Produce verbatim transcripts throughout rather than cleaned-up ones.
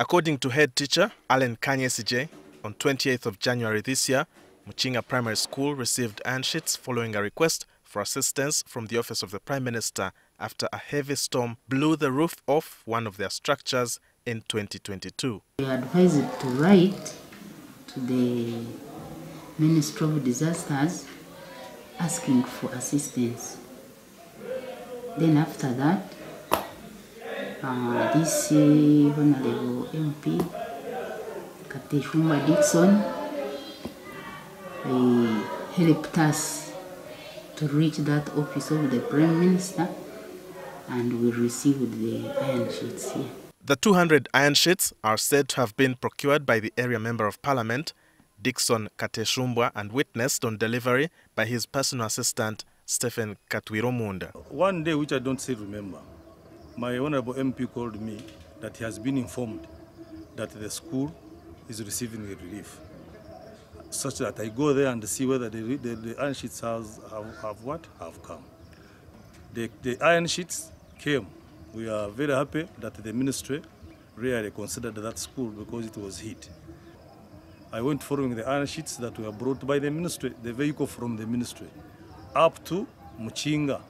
According to head teacher Alan Kanyesije, on the twenty-eighth of January this year, Muchinga Primary School received iron sheets following a request for assistance from the office of the Prime Minister after a heavy storm blew the roof off one of their structures in twenty twenty-two. We advise it to write to the Ministry of Disasters asking for assistance. Then after that, uh, this uh, Honorable M P, Kateshumba Dixon, uh, helped us to reach that office of the Prime Minister, and we received the iron sheets here. The two hundred iron sheets are said to have been procured by the area member of parliament, Dixon Kateshumba, and witnessed on delivery by his personal assistant, Stephen Katwiromunda. One day, which I don't still remember, my honorable M P called me that he has been informed that the school is receiving a relief, such that I go there and see whether the, the, the iron sheets has, have, have what? Have come. The, the iron sheets came. We are very happy that the ministry really considered that school because it was hit. I went following the iron sheets that were brought by the ministry, the vehicle from the ministry, up to Muchinga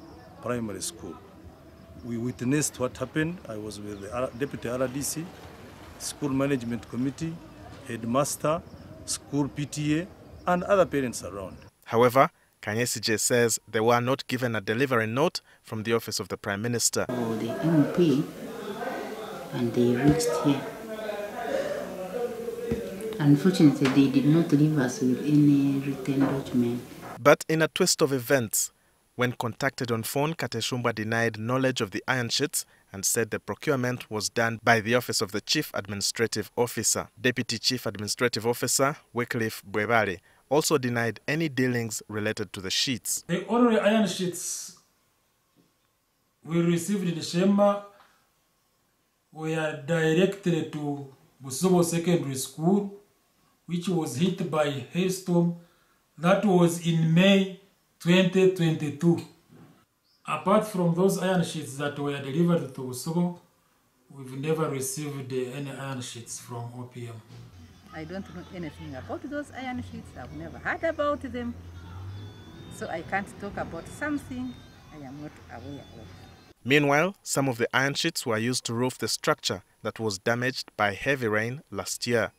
Primary School. We witnessed what happened. I was with the Deputy R D C, School Management Committee, Headmaster, School P T A, and other parents around. However, Kanyesije says they were not given a delivery note from the office of the Prime Minister. Oh, the M P, and they reached here. Unfortunately, they did not leave us with any written document. But in a twist of events, when contacted on phone, Kateshumba denied knowledge of the iron sheets and said the procurement was done by the office of the Chief Administrative Officer. Deputy Chief Administrative Officer Wycliffe Buevari also denied any dealings related to the sheets. The honorary iron sheets we received in December were directed to Busombo Secondary School, which was hit by a hailstorm that was in May twenty twenty-two. Apart from those iron sheets that were delivered to Usogo, we've never received any iron sheets from O P M. I don't know anything about those iron sheets. I've never heard about them. So I can't talk about something I am not aware of. Meanwhile, some of the iron sheets were used to roof the structure that was damaged by heavy rain last year.